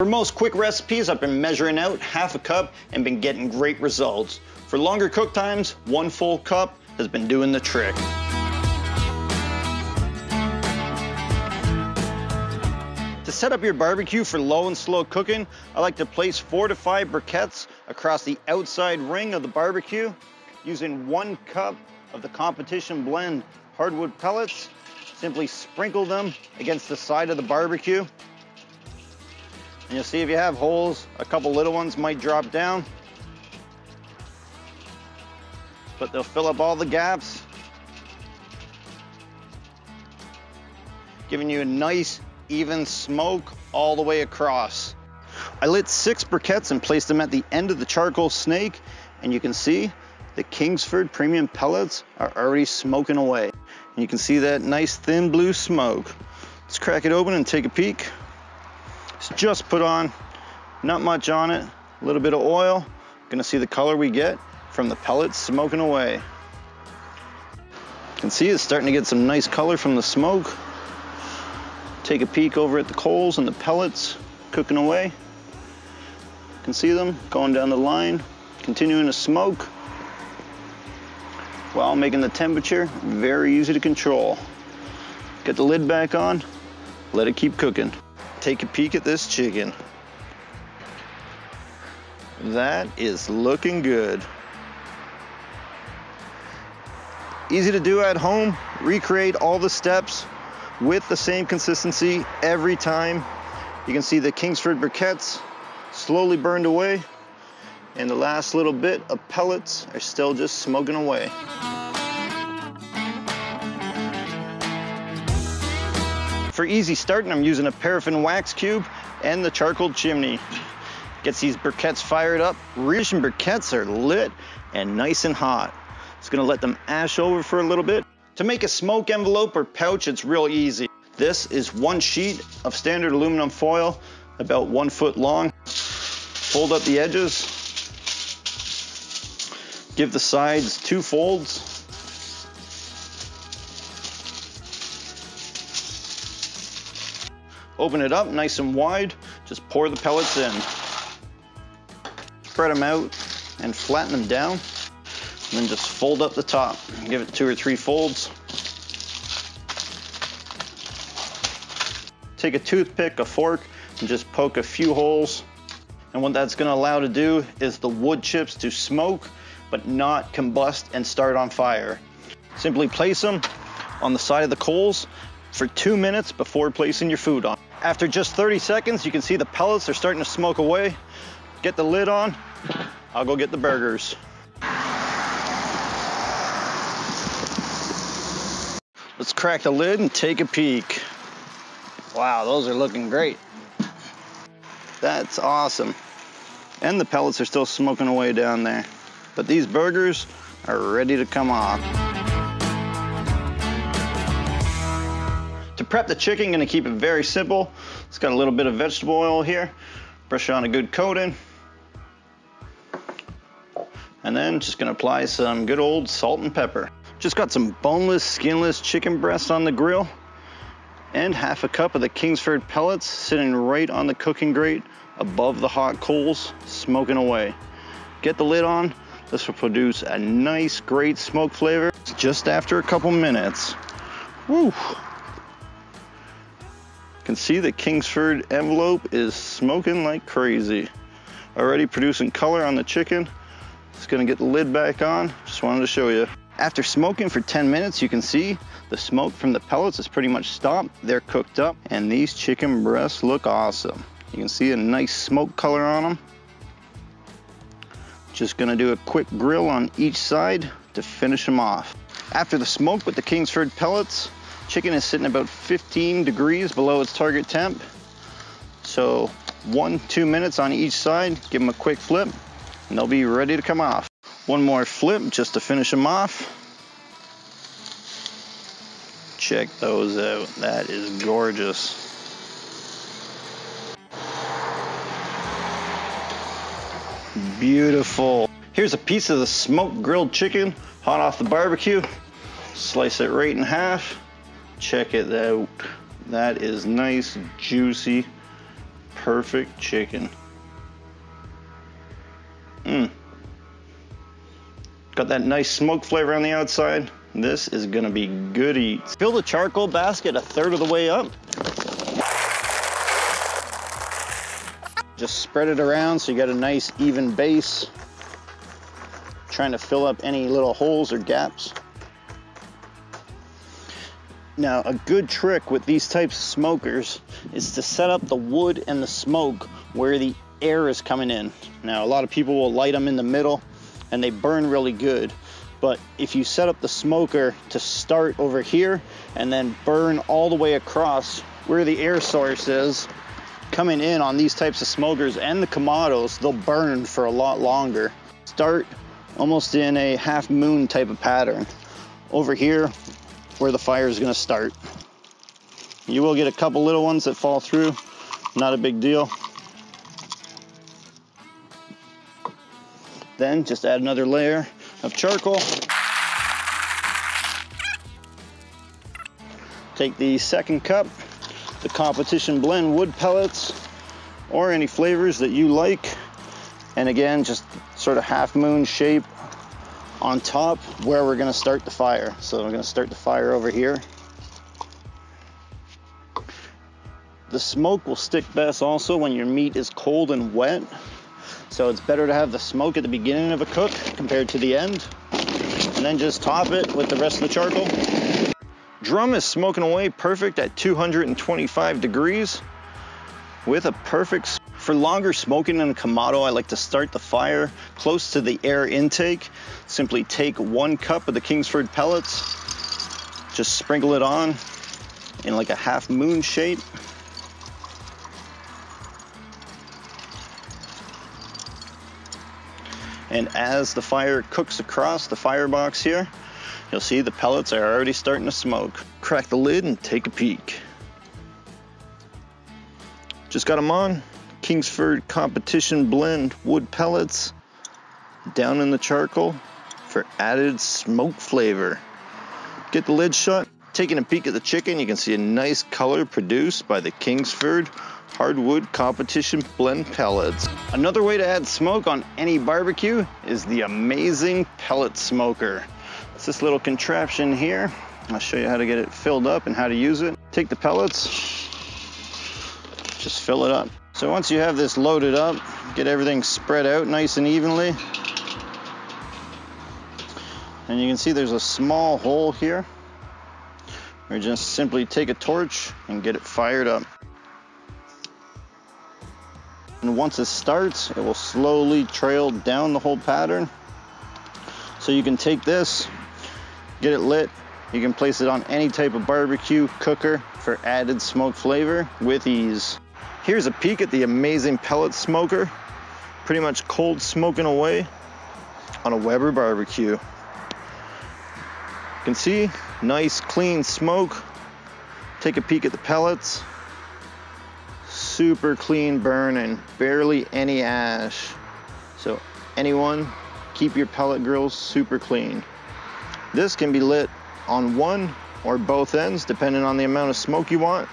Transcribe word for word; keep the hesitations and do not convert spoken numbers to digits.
For most quick recipes, I've been measuring out half a cup and been getting great results. For longer cook times, one full cup has been doing the trick. To set up your barbecue for low and slow cooking, I like to place four to five briquettes across the outside ring of the barbecue using one cup of the Competition Blend hardwood pellets. Simply sprinkle them against the side of the barbecue. And you'll see if you have holes, a couple little ones might drop down, but they'll fill up all the gaps, giving you a nice, even smoke all the way across. I lit six briquettes and placed them at the end of the charcoal snake, and you can see the Kingsford premium pellets are already smoking away. And you can see that nice, thin blue smoke. Let's crack it open and take a peek. Just put on, not much on it, a little bit of oil. Gonna see the color we get from the pellets smoking away. You can see it's starting to get some nice color from the smoke. Take a peek over at the coals and the pellets cooking away. You can see them going down the line, continuing to smoke while making the temperature very easy to control. Get the lid back on, let it keep cooking. Take a peek at this chicken. That is looking good. Easy to do at home. Recreate all the steps with the same consistency every time. You can see the Kingsford briquettes slowly burned away, and the last little bit of pellets are still just smoking away. For easy starting, I'm using a paraffin wax cube and the charcoal chimney. Gets these briquettes fired up. Rishon briquettes are lit and nice and hot. It's gonna let them ash over for a little bit. To make a smoke envelope or pouch, it's real easy. This is one sheet of standard aluminum foil, about one foot long. Fold up the edges. Give the sides two folds. Open it up nice and wide, just pour the pellets in. Spread them out and flatten them down, and then just fold up the top. Give it two or three folds. Take a toothpick, a fork, and just poke a few holes. And what that's gonna allow to do is the wood chips to smoke, but not combust and start on fire. Simply place them on the side of the coals for two minutes before placing your food on. After just thirty seconds, you can see the pellets are starting to smoke away. Get the lid on, I'll go get the burgers. Let's crack the lid and take a peek. Wow, those are looking great. That's awesome. And the pellets are still smoking away down there. But these burgers are ready to come off. To prep the chicken, gonna keep it very simple. It's got a little bit of vegetable oil here. Brush on a good coating. And then just gonna apply some good old salt and pepper. Just got some boneless, skinless chicken breasts on the grill and half a cup of the Kingsford pellets sitting right on the cooking grate above the hot coals, smoking away. Get the lid on. This will produce a nice, great smoke flavor just after a couple minutes. Woo! You can see the Kingsford envelope is smoking like crazy. Already producing color on the chicken. It's gonna get the lid back on. Just wanted to show you. After smoking for ten minutes, you can see the smoke from the pellets is pretty much stopped. They're cooked up, and these chicken breasts look awesome. You can see a nice smoke color on them. Just gonna do a quick grill on each side to finish them off. After the smoke with the Kingsford pellets, chicken is sitting about fifteen degrees below its target temp. So one, two minutes on each side, give them a quick flip, and they'll be ready to come off. One more flip just to finish them off. Check those out, that is gorgeous. Beautiful. Here's a piece of the smoked grilled chicken, hot off the barbecue. Slice it right in half. Check it out. That is nice, juicy, perfect chicken. Mmm. Got that nice smoke flavor on the outside. This is gonna be good eats. Fill the charcoal basket a third of the way up. Just spread it around so you got a nice even base. Trying to fill up any little holes or gaps. Now, a good trick with these types of smokers is to set up the wood and the smoke where the air is coming in. Now, a lot of people will light them in the middle and they burn really good. But if you set up the smoker to start over here and then burn all the way across where the air source is, coming in on these types of smokers and the Kamados, they'll burn for a lot longer. Start almost in a half moon type of pattern. Over here, where the fire is gonna start. You will get a couple little ones that fall through, not a big deal. Then just add another layer of charcoal. Take the second cup, the Competition Blend wood pellets, or any flavors that you like. And again, just sort of half moon shape on top where we're gonna start the fire. So I'm gonna start the fire over here. The smoke will stick best also when your meat is cold and wet. So it's better to have the smoke at the beginning of a cook compared to the end. And then just top it with the rest of the charcoal. Drum is smoking away perfect at two hundred twenty-five degrees with a perfect. For longer smoking in a Kamado, I like to start the fire close to the air intake. Simply take one cup of the Kingsford pellets, just sprinkle it on in like a half moon shape. And as the fire cooks across the firebox here, you'll see the pellets are already starting to smoke. Crack the lid and take a peek. Just got them on. Kingsford Competition Blend wood pellets down in the charcoal for added smoke flavor. Get the lid shut. Taking a peek at the chicken, you can see a nice color produced by the Kingsford Hardwood Competition Blend pellets. Another way to add smoke on any barbecue is the amazing pellet smoker. It's this little contraption here. I'll show you how to get it filled up and how to use it. Take the pellets, just fill it up. So once you have this loaded up, get everything spread out nice and evenly. And you can see there's a small hole here. We just simply take a torch and get it fired up. And once it starts, it will slowly trail down the whole pattern. So you can take this, get it lit, you can place it on any type of barbecue cooker for added smoke flavor with ease. Here's a peek at the amazing pellet smoker, pretty much cold smoking away on a Weber barbecue. You can see nice clean smoke. Take a peek at the pellets. Super clean burn and barely any ash. So anyone, keep your pellet grills super clean. This can be lit on one or both ends depending on the amount of smoke you want.